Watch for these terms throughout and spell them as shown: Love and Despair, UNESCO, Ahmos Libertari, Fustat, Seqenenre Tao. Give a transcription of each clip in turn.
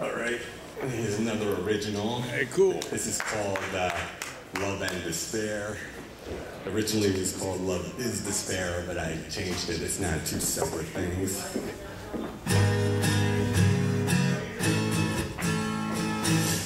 All right. Here's another original. Hey, cool. This is called Love and Despair. Originally it was called Love is Despair, but I changed it. It's not two separate things.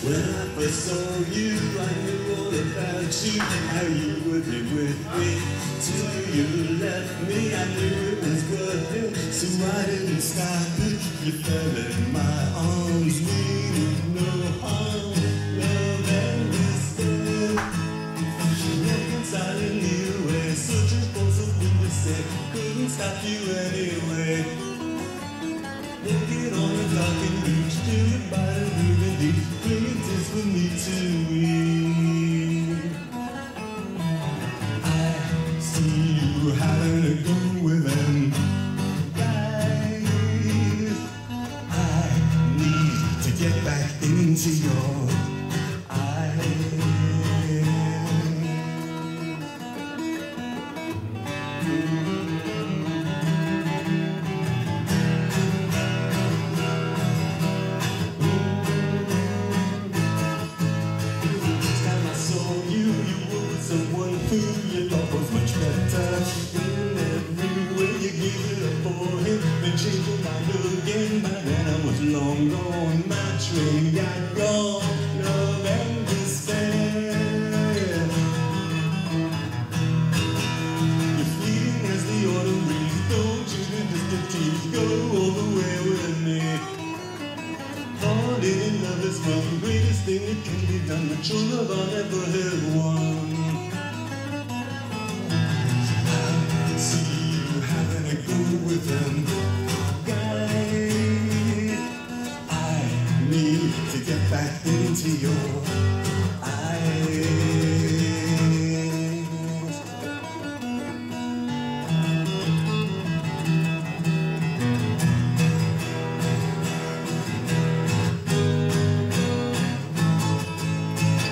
When I first saw you, I knew all about you, how you would be with me. Till you left me, I knew it was worth it, so I didn't stop it. You fell in my arms, meaning no harm. Love and despair, reconciling anyway, searching for something to say, couldn't stop you anyway. Walking on the clock and reach to your body, moving deep, bringing tears for me to weep. I see you having a go with them. Get back into your each time I saw you, you were someone who you thought was much better. In every way you gave it up for him, then changed your mind again. By then I was long gone, man. Train got gone, love and despair. You're fleeting as the autumn breeze. Don't you the distant teeth, go all the way with me. Falling in love is one, the greatest thing that can be done, but true love I'll never have won. I see you having a go with them. To get back into your eyes.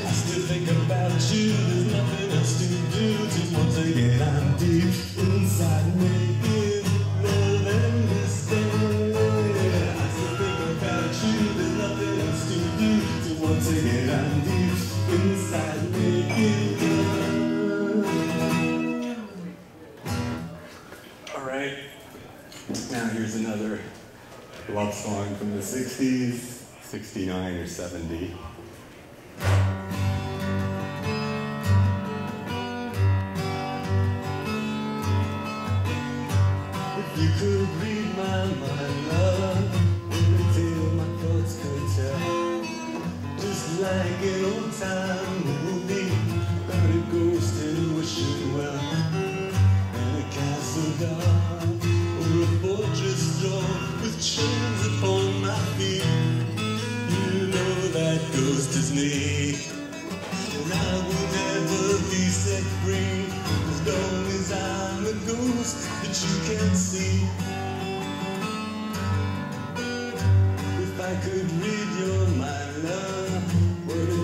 I still think about you, there's nothing else to do. Just once again I'm deep inside me. Again, I'm deep inside me. All right, now here's another love song from the 60s, 69 or 70. If you could read my mind, love, like an old time movie about a ghost in a wishing well, and a castle dark, or a fortress drawn with chains upon my feet. You know that ghost is me, and I will never be set free as long as I'm a ghost that you can't see. If I could read your mind, love,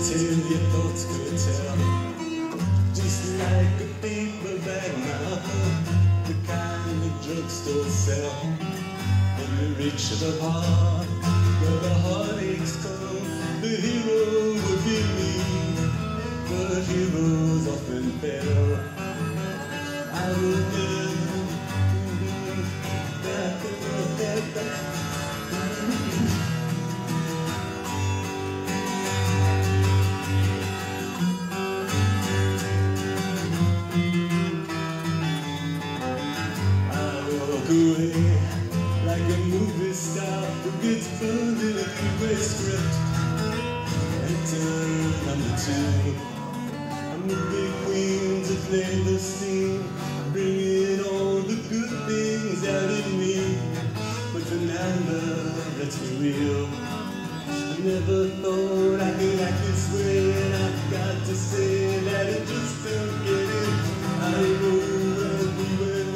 till your thoughts could tell, just like a paperback novel, the kind the drugstore sell. And you reach the heart where the heartaches come, the hero would be me, but heroes often fail. I will never be back. Away, like a movie star who gets burned in a three-way script. Actor number two, I'm the big queen to play the scene, bringing all the good things out of me. But for now, love, let's be real. I never thought I could act this way, and I've got to say that it just don't get it. I know where we went.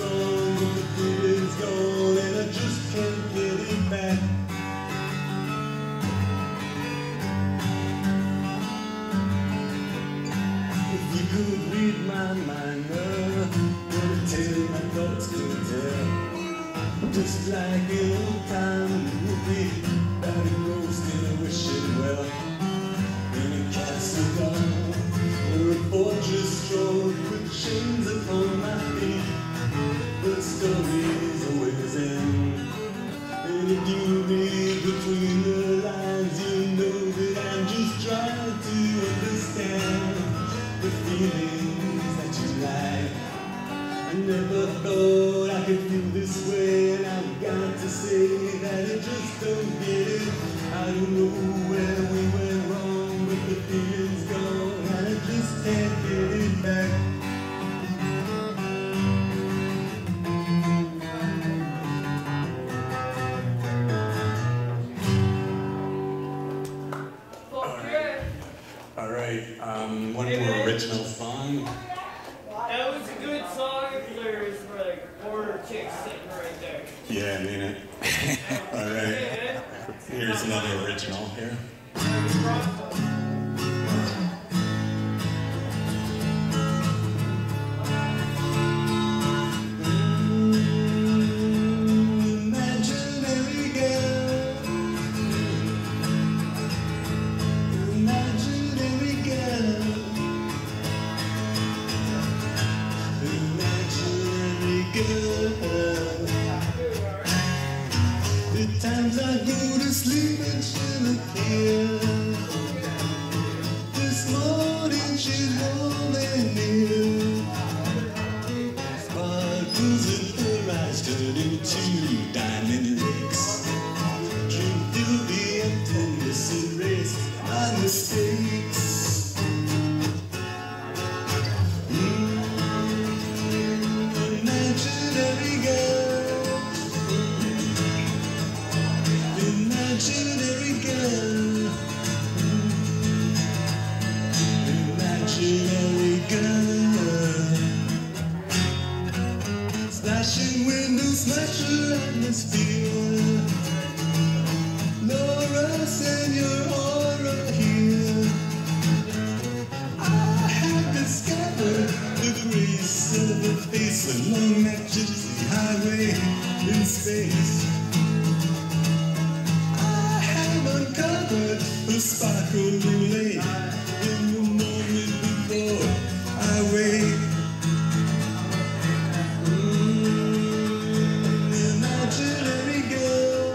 Could read my mind, what a tale my thoughts could tell. Just like an old time movie, about a ghost in a wish Okay, one more original song. That was a good song if there's like four chicks sitting right there. Yeah, I mean it. Alright. Here's another original here. The times I go to sleep and she'll appear. This morning she's warm and near. Sparkles in her eyes turn into diamond lakes. Drink through the emptiness and erase my mistakes. Imaginary girl, imaginary girl, slashing windows, slasher atmosphere. Laura, send your aura here. I have discovered the grace of the face along that gypsy highway in space. The sparkle you laid in the moment before I wake. Imaginary girl,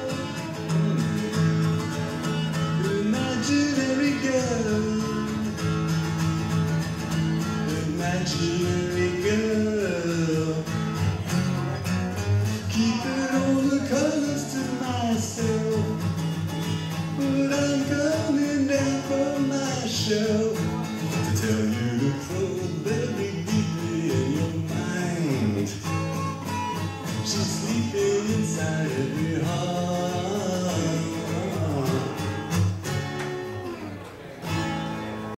imaginary girl, imaginary girl. Keeping all the colors to myself, but I'm coming down from my shelf to tell you.